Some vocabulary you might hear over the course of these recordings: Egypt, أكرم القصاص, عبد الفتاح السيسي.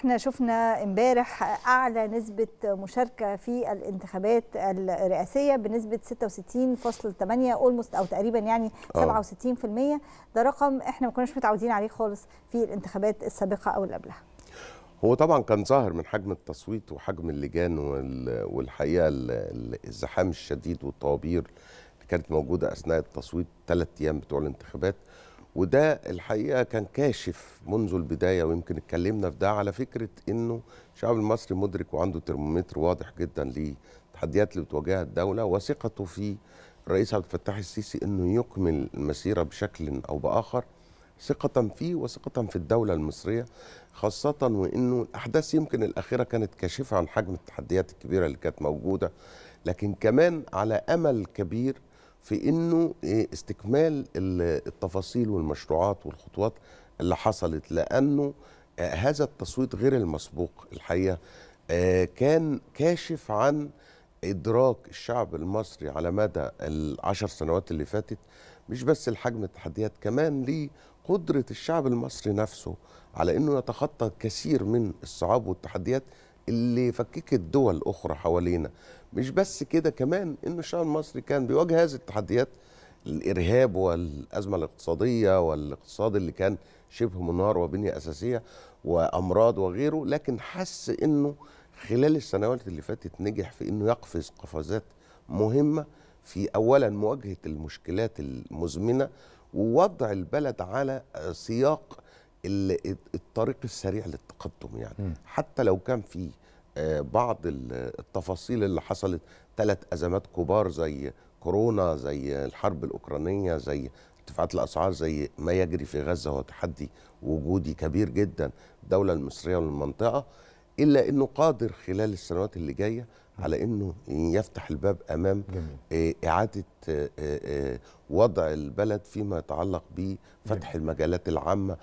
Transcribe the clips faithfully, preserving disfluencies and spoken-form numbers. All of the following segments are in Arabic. احنا شفنا امبارح اعلى نسبة مشاركة في الانتخابات الرئاسية بنسبة ستة وستين فاصلة ثمانية اولموست او تقريبا يعني ستة وستين بالمية. ده رقم احنا ما كناش متعودين عليه خالص في الانتخابات السابقة او اللي قبلها. هو طبعا كان ظاهر من حجم التصويت وحجم اللجان والحقيقة الازدحام الشديد والطوابير اللي كانت موجودة اثناء التصويت ثلاث ايام بتوع الانتخابات، وده الحقيقة كان كاشف منذ البداية، ويمكن اتكلمنا في ده على فكرة انه الشعب المصري مدرك وعنده ترمومتر واضح جدا للتحديات اللي بتواجهها الدولة، وثقته في الرئيس عبد الفتاح السيسي انه يكمل المسيرة بشكل او باخر، ثقة فيه وثقة في الدولة المصرية، خاصة وانه الاحداث يمكن الاخيرة كانت كاشفة عن حجم التحديات الكبيرة اللي كانت موجودة، لكن كمان على امل كبير في انه استكمال التفاصيل والمشروعات والخطوات اللي حصلت، لانه هذا التصويت غير المسبوق الحقيقه كان كاشف عن ادراك الشعب المصري على مدى العشر سنوات اللي فاتت، مش بس الحجم التحديات، كمان لقدره الشعب المصري نفسه على انه يتخطى كثير من الصعاب والتحديات اللي فككت دول اخرى حوالينا. مش بس كده، كمان إن الشعب المصري كان بيواجه هذه التحديات، الإرهاب والأزمة الاقتصادية والاقتصاد اللي كان شبه منهار وبنية أساسية وأمراض وغيره، لكن حس إنه خلال السنوات اللي فاتت نجح في إنه يقفز قفزات مهمة في أولا مواجهة المشكلات المزمنة ووضع البلد على سياق الطريق السريع للتقدم، يعني حتى لو كان في بعض التفاصيل اللي حصلت، ثلاث أزمات كبار زي كورونا، زي الحرب الأوكرانية، زي ارتفاعات الأسعار، زي ما يجري في غزة هو تحدي وجودي كبير جدا الدولة المصرية والمنطقة، إلا أنه قادر خلال السنوات اللي جاية على أنه يفتح الباب أمام جميل. إعادة وضع البلد فيما يتعلق بفتح جميل. المجالات العامة،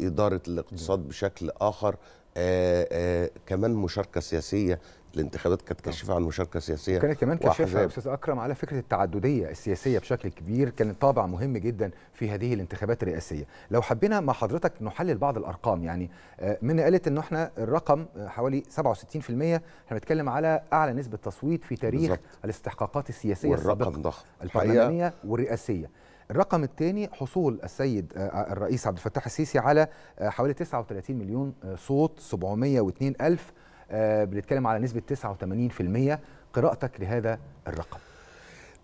إدارة الاقتصاد جميل. بشكل آخر، آآ آآ كمان مشاركه سياسيه. الانتخابات كانت كاشفه عن مشاركه سياسيه، كانت كمان كاشفه يا استاذ اكرم على فكره التعدديه السياسيه بشكل كبير، كانت طابع مهم جدا في هذه الانتخابات الرئاسيه. لو حبينا مع حضرتك نحلل بعض الارقام، يعني من قالت انه احنا الرقم حوالي سبعة وستين بالمية، احنا بنتكلم على اعلى نسبه تصويت في تاريخ بالزبط. الاستحقاقات السياسيه السابقه البرلمانيه والرئاسيه. الرقم الثاني حصول السيد الرئيس عبد الفتاح السيسي على حوالي تسعة وثلاثين مليون صوت، سبعمائة واثنين ألف، بنتكلم على نسبة تسعة وثمانين بالمية. قراءتك لهذا الرقم؟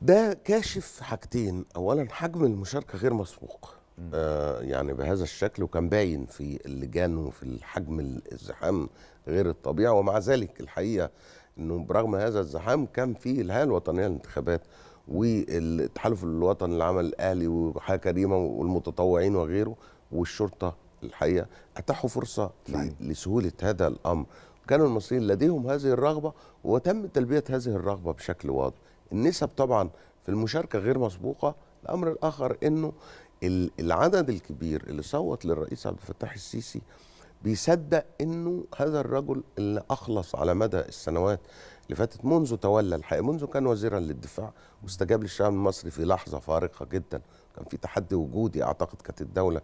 ده كاشف حاجتين، أولا حجم المشاركة غير مسبوق آه يعني بهذا الشكل، وكان باين في اللجان وفي الحجم الازدحام غير الطبيعي، ومع ذلك الحقيقة أنه برغم هذا الازدحام كان في الهان الوطنية للانتخابات والتحالف الوطني للعمل الاهلي وحياه كريمه والمتطوعين وغيره والشرطه الحقيقه اتاحوا فرصه يعني. لسهوله هذا الامر، وكانوا المصريين لديهم هذه الرغبه وتم تلبيه هذه الرغبه بشكل واضح. النسب طبعا في المشاركه غير مسبوقه. الامر الاخر انه العدد الكبير اللي صوت للرئيس عبد الفتاح السيسي بيصدق انه هذا الرجل اللي اخلص على مدى السنوات اللي فاتت منذ تولى الحقيقه، منذ كان وزيرا للدفاع واستجاب للشعب المصري في لحظه فارقه جدا، كان في تحدي وجودي اعتقد كانت الدوله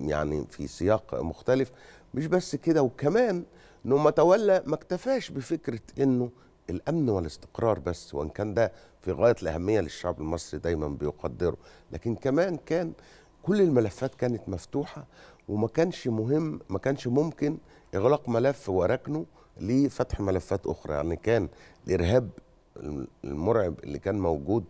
يعني في سياق مختلف. مش بس كده، وكمان انه ما تولى ما اكتفاش بفكره انه الامن والاستقرار بس، وان كان ده في غايه الاهميه للشعب المصري دايما بيقدره، لكن كمان كان كل الملفات كانت مفتوحه، وما كانش مهم ما كانش ممكن اغلاق ملف وركنه لفتح ملفات اخرى. يعني كان الارهاب المرعب اللي كان موجود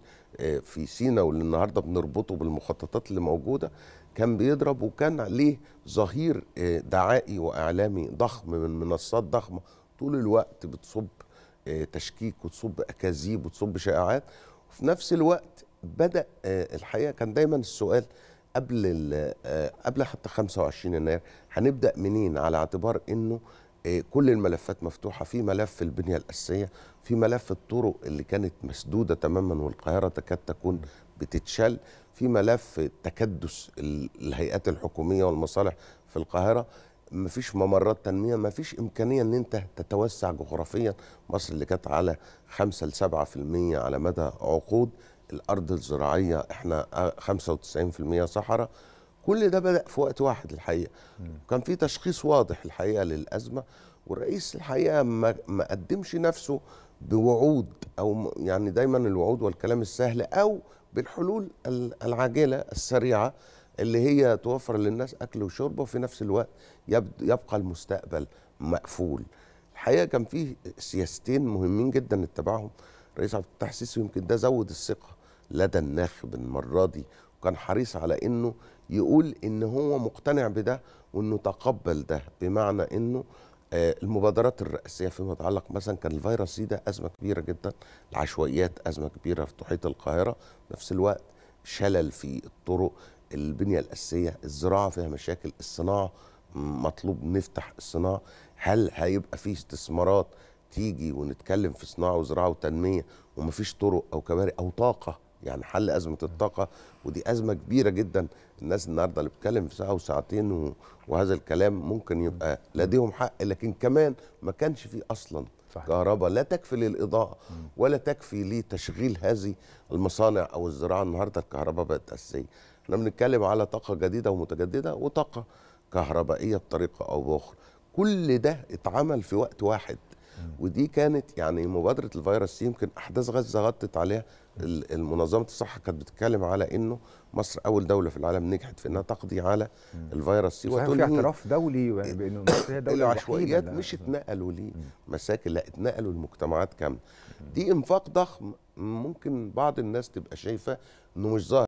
في سيناء واللي النهارده بنربطه بالمخططات اللي موجوده كان بيضرب، وكان عليه ظهير دعائي واعلامي ضخم من منصات ضخمه طول الوقت بتصب تشكيك وتصب اكاذيب وتصب شائعات، وفي نفس الوقت بدا الحقيقه كان دايما السؤال قبل قبل حتى خمسة وعشرين يناير هنبدا منين، على اعتبار انه كل الملفات مفتوحه، في ملف البنيه الاساسيه، في ملف الطرق اللي كانت مسدوده تماما والقاهره تكاد تكون بتتشل، في ملف تكدس الهيئات الحكوميه والمصالح في القاهره، مفيش ممرات تنميه، مفيش امكانيه ان انت تتوسع جغرافيا، مصر اللي كانت على خمسة لسبعة بالمية على مدى عقود، الارض الزراعيه احنا خمسة وتسعين بالمية صحراء، كل ده بدأ في وقت واحد الحقيقة، وكان في تشخيص واضح الحقيقة للأزمة، والرئيس الحقيقة ما, ما قدمش نفسه بوعود، أو يعني دايما الوعود والكلام السهل أو بالحلول العاجلة السريعة اللي هي توفر للناس أكل وشرب، وفي نفس الوقت يبقى المستقبل مقفول. الحقيقة كان فيه سياستين مهمين جدا اتبعهم الرئيس عبد الفتاح السيسي، ويمكن ده زود الثقة لدى الناخب المرة دي، وكان حريص على إنه يقول إن هو مقتنع بده وإنه تقبل ده، بمعنى إنه المبادرات الرئاسية فيما يتعلق مثلا كان الفيروس ده أزمة كبيرة جدا، العشوائيات أزمة كبيرة في تحيط القاهرة، نفس الوقت شلل في الطرق، البنية الأساسية، الزراعة فيها مشاكل، الصناعة مطلوب نفتح الصناعة، هل هيبقى فيه استثمارات تيجي ونتكلم في صناعة وزراعة وتنمية ومفيش طرق أو كباري أو طاقة، يعني حل أزمة الطاقة، ودي أزمة كبيرة جدا. الناس النهاردة اللي بتكلم في ساعة وساعتين وهذا الكلام ممكن يبقى لديهم حق، لكن كمان ما كانش فيه أصلا كهرباء لا تكفي للإضاءة ولا تكفي لتشغيل هذه المصانع أو الزراعة. النهاردة الكهرباء بقت أساسية، احنا بنتكلم على طاقة جديدة ومتجددة وطاقة كهربائية بطريقة أو بأخرى، كل ده اتعمل في وقت واحد. ودي كانت يعني مبادرة الفيروس، يمكن أحداث غزة غطت عليها المنظمة الصحة، كانت بتتكلم على إنه مصر أول دولة في العالم نجحت في إنها تقضي على الفيروس، وتقول في اعتراف دولي بإنه مصر هي دولة العشوائيات مش اتنقلوا لمشاكل، لا اتنقلوا لمجتمعات كاملة. دي إنفاق ضخم ممكن بعض الناس تبقى شايفة إنه مش ظاهر